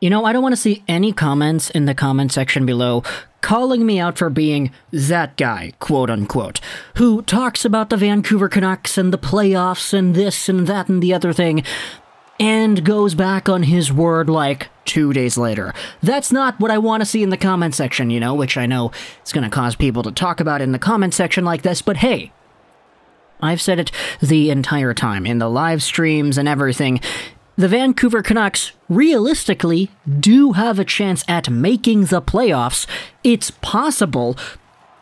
You know, I don't want to see any comments in the comment section below calling me out for being that guy, quote unquote, who talks about the Vancouver Canucks and the playoffs and this and that and the other thing, and goes back on his word like 2 days later. That's not what I want to see in the comment section, you know, which I know it's going to cause people to talk about in the comment section like this, but hey, I've said it the entire time, in the live streams and everything. The Vancouver Canucks realistically do have a chance at making the playoffs. It's possible,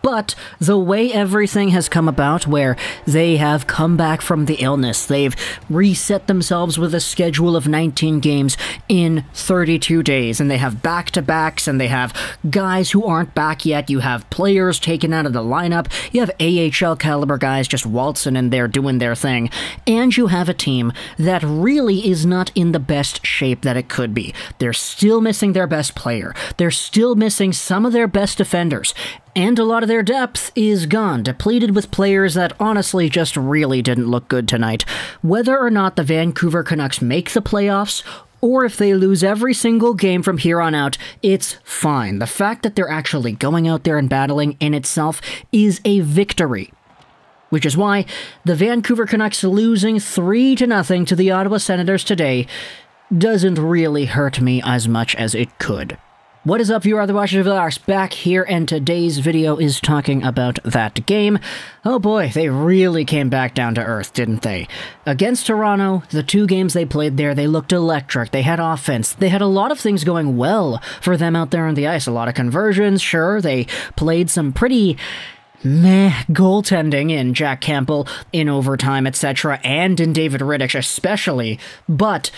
but the way everything has come about, where they have come back from the illness, they've reset themselves with a schedule of 19 games in 32 days, and they have back-to-backs, and they have guys who aren't back yet, you have players taken out of the lineup, you have AHL caliber guys just waltzing in there doing their thing, and you have a team that really is not in the best shape that it could be. They're still missing their best player, they're still missing some of their best defenders, and a lot of their depth is gone, depleted with players that honestly just really didn't look good tonight. Whether or not the Vancouver Canucks make the playoffs, or if they lose every single game from here on out, it's fine. The fact that they're actually going out there and battling in itself is a victory. Which is why the Vancouver Canucks losing 3-0 to the Ottawa Senators today doesn't really hurt me as much as it could. What is up, you are the Washington Canucks back here, and today's video is talking about that game. Oh boy, they really came back down to earth, didn't they? Against Toronto, the two games they played there, they looked electric, they had offense, they had a lot of things going well for them out there on the ice. A lot of conversions, sure, they played some pretty meh goaltending in Jack Campbell, in overtime, etc., and in David Riddick especially, but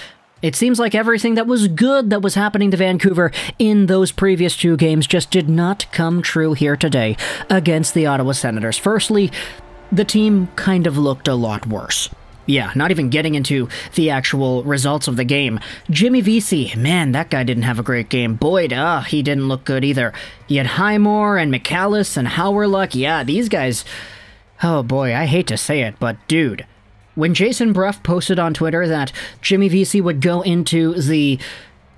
it seems like everything that was good that was happening to Vancouver in those previous two games just did not come true here today against the Ottawa Senators. Firstly, the team kind of looked a lot worse. Yeah, not even getting into the actual results of the game. Jimmy Vesey, man, that guy didn't have a great game. Boyd, he didn't look good either. He had Highmore and McAllister and Howard. Yeah, these guys, oh boy, I hate to say it, but dude, when Jason Brough posted on Twitter that Jimmy Vesey would go into the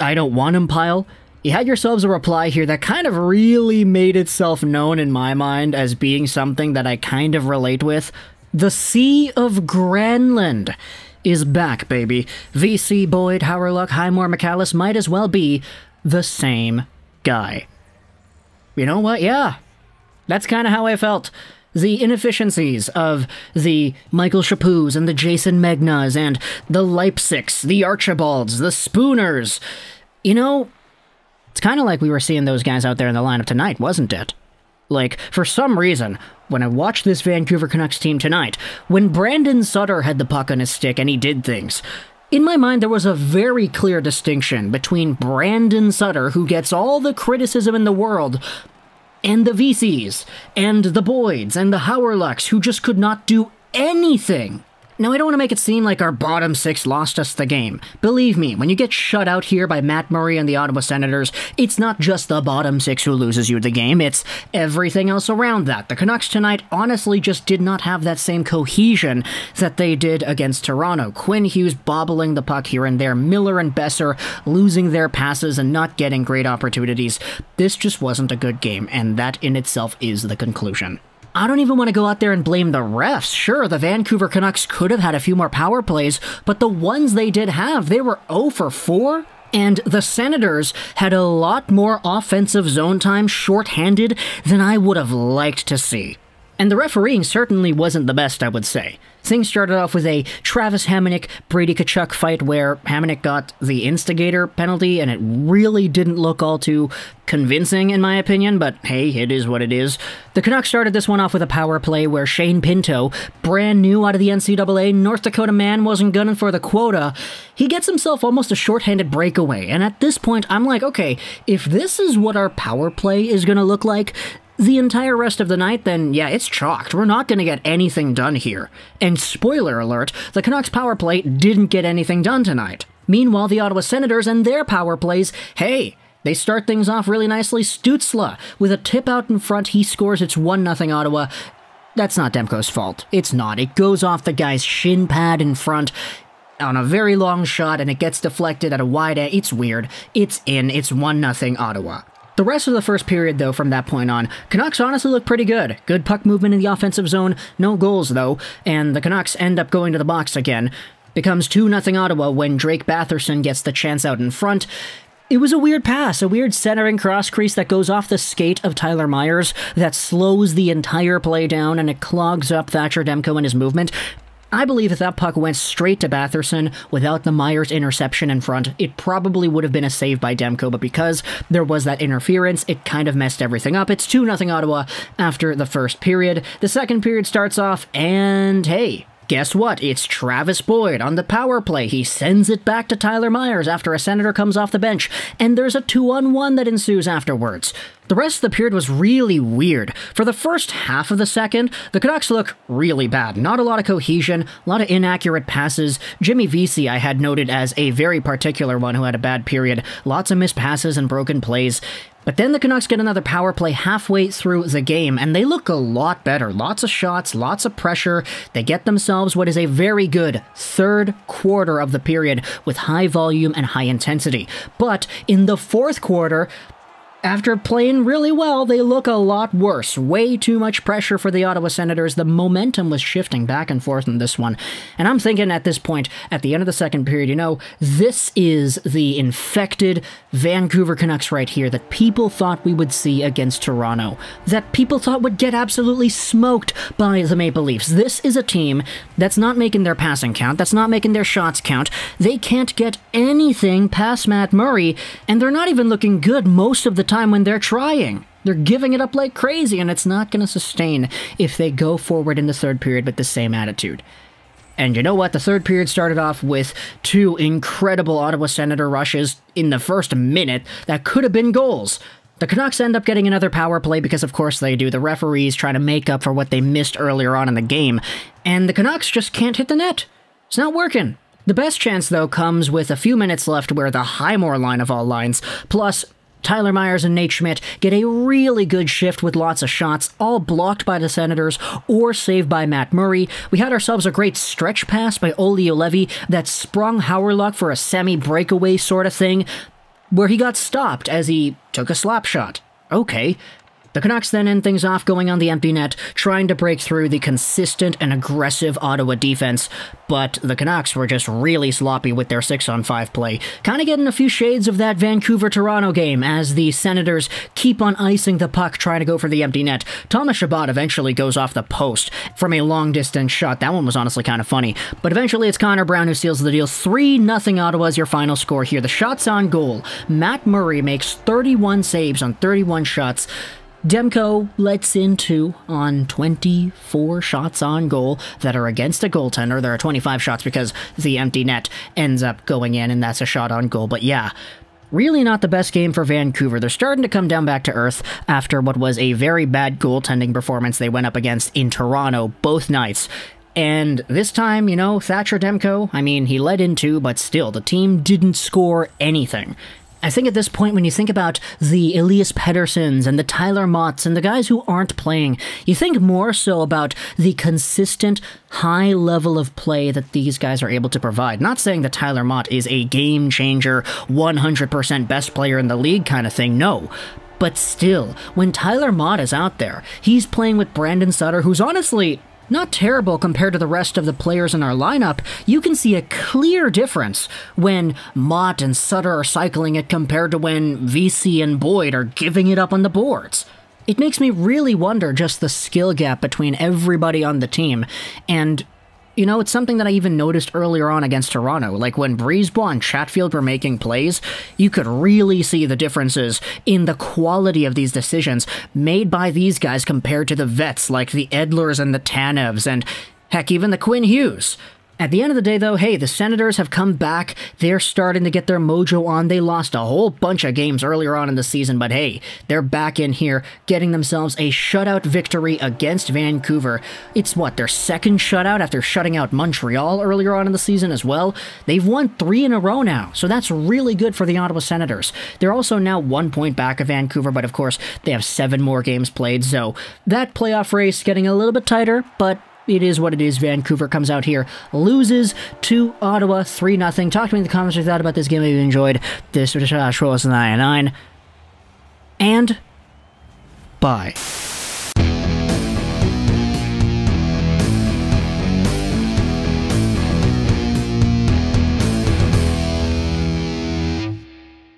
I don't want him pile, you had yourselves a reply here that kind of really made itself known in my mind as being something that I kind of relate with. The Sea of Granlund is back, baby. Vesey, Boyd, Howard, Highmore, McAllister might as well be the same guy. You know what? Yeah, that's kind of how I felt. The inefficiencies of the Michael Chabots and the Jason Megnas and the Leipzigs, the Archibalds, the Spooners. You know, it's kind of like we were seeing those guys out there in the lineup tonight, wasn't it? Like, for some reason, when I watched this Vancouver Canucks team tonight, when Brandon Sutter had the puck on his stick and he did things, in my mind, there was a very clear distinction between Brandon Sutter, who gets all the criticism in the world, and the VCs, and the Boyds, and the Howerlucks, who just could not do anything. Now, I don't want to make it seem like our bottom six lost us the game. Believe me, when you get shut out here by Matt Murray and the Ottawa Senators, it's not just the bottom six who loses you the game, it's everything else around that. The Canucks tonight honestly just did not have that same cohesion that they did against Toronto. Quinn Hughes bobbling the puck here and there, Miller and Besser losing their passes and not getting great opportunities. This just wasn't a good game, and that in itself is the conclusion. I don't even want to go out there and blame the refs. Sure, the Vancouver Canucks could have had a few more power plays, but the ones they did have, they were 0 for 4, and the Senators had a lot more offensive zone time shorthanded than I would have liked to see. And the refereeing certainly wasn't the best, I would say. Things started off with a Travis Hamonic, Brady Tkachuk fight where Hamonic got the instigator penalty, and it really didn't look all too convincing in my opinion, but hey, it is what it is. The Canucks started this one off with a power play where Shane Pinto, brand new out of the NCAA, North Dakota man, wasn't gunning for the quota. He gets himself almost a shorthanded breakaway, and at this point, I'm like, okay, if this is what our power play is going to look like the entire rest of the night, then yeah, it's chalked. We're not going to get anything done here. And spoiler alert, the Canucks power play didn't get anything done tonight. Meanwhile, the Ottawa Senators and their power plays, hey, they start things off really nicely. Stützle, with a tip out in front, he scores. It's 1-0 Ottawa. That's not Demko's fault. It's not. It goes off the guy's shin pad in front. on a very long shot, and it gets deflected at a wide end. It's weird. It's in. It's 1-0 Ottawa. The rest of the first period, though, from that point on, Canucks honestly look pretty good. Good puck movement in the offensive zone, no goals, though, and the Canucks end up going to the box again. Becomes 2-0 Ottawa when Drake Batherson gets the chance out in front. It was a weird pass, a weird centering cross crease that goes off the skate of Tyler Myers that slows the entire play down, and it clogs up Thatcher Demko in his movement. I believe if that puck went straight to Batherson without the Myers interception in front, it probably would have been a save by Demko, but because there was that interference, it kind of messed everything up. It's 2-0 Ottawa after the first period. The second period starts off, and hey, guess what? It's Travis Boyd on the power play. He sends it back to Tyler Myers after a Senator comes off the bench, and there's a 2-on-1 that ensues afterwards. The rest of the period was really weird. For the first half of the second, the Canucks look really bad. Not a lot of cohesion, a lot of inaccurate passes. Jimmy Vesey, I had noted as a very particular one who had a bad period. Lots of missed passes and broken plays. But then the Canucks get another power play halfway through the game, and they look a lot better. Lots of shots, lots of pressure. They get themselves what is a very good third quarter of the period with high volume and high intensity. But in the fourth quarter, after playing really well, they look a lot worse. Way too much pressure for the Ottawa Senators. The momentum was shifting back and forth in this one. And I'm thinking at this point, at the end of the second period, you know, this is the infected Vancouver Canucks right here that people thought we would see against Toronto. That people thought would get absolutely smoked by the Maple Leafs. This is a team that's not making their passing count. That's not making their shots count. They can't get anything past Matt Murray, and they're not even looking good most of the time when they're trying. They're giving it up like crazy, and it's not going to sustain if they go forward in the third period with the same attitude. And you know what? The third period started off with two incredible Ottawa Senator rushes in the first minute that could have been goals. The Canucks end up getting another power play because, of course, they do. The referees trying to make up for what they missed earlier on in the game, and the Canucks just can't hit the net. It's not working. The best chance, though, comes with a few minutes left where the Highmore line of all lines, plus Tyler Myers and Nate Schmidt get a really good shift with lots of shots, all blocked by the Senators or saved by Matt Murray. We had ourselves a great stretch pass by Oliver Ellevy that sprung Hauerluck for a semi-breakaway sort of thing, where he got stopped as he took a slap shot. Okay. The Canucks then end things off going on the empty net, trying to break through the consistent and aggressive Ottawa defense, but the Canucks were just really sloppy with their 6-on-5 play, kind of getting a few shades of that Vancouver-Toronto game as the Senators keep on icing the puck, trying to go for the empty net. Thomas Chabot eventually goes off the post from a long-distance shot. That one was honestly kind of funny, but eventually it's Connor Brown who seals the deal. 3-0 Ottawa is your final score here. The shots on goal. Matt Murray makes 31 saves on 31 shots. Demko lets in 2 on 24 shots on goal that are against a goaltender. There are 25 shots because the empty net ends up going in, and that's a shot on goal. But yeah, really not the best game for Vancouver. They're starting to come down back to earth after what was a very bad goaltending performance they went up against in Toronto both nights. And this time, you know, Thatcher Demko, I mean, he let in 2, but still, the team didn't score anything. I think at this point, when you think about the Elias Petterssons and the Tyler Motts and the guys who aren't playing, you think more so about the consistent, high level of play that these guys are able to provide. Not saying that Tyler Mott is a game-changer, 100% best player in the league kind of thing, no. But still, when Tyler Mott is out there, he's playing with Brandon Sutter, who's honestly not terrible compared to the rest of the players in our lineup. You can see a clear difference when Mott and Sutter are cycling it compared to when Vesey and Boyd are giving it up on the boards. It makes me really wonder just the skill gap between everybody on the team. And, you know, it's something that I even noticed earlier on against Toronto. Like, when Brisebois and Chatfield were making plays, you could really see the differences in the quality of these decisions made by these guys compared to the vets like the Edlers and the Tanevs and, heck, even the Quinn Hughes. At the end of the day, though, hey, the Senators have come back. They're starting to get their mojo on. They lost a whole bunch of games earlier on in the season, but hey, they're back in here getting themselves a shutout victory against Vancouver. It's what, their second shutout after shutting out Montreal earlier on in the season as well? They've won 3 in a row now, so that's really good for the Ottawa Senators. They're also now 1 point back of Vancouver, but of course, they have 7 more games played, so that playoff race getting a little bit tighter, but it is what it is. Vancouver comes out here, loses to Ottawa 3-0. Talk to me in the comments if you thought about this game, if you enjoyed this. Show us an 9-9. And bye.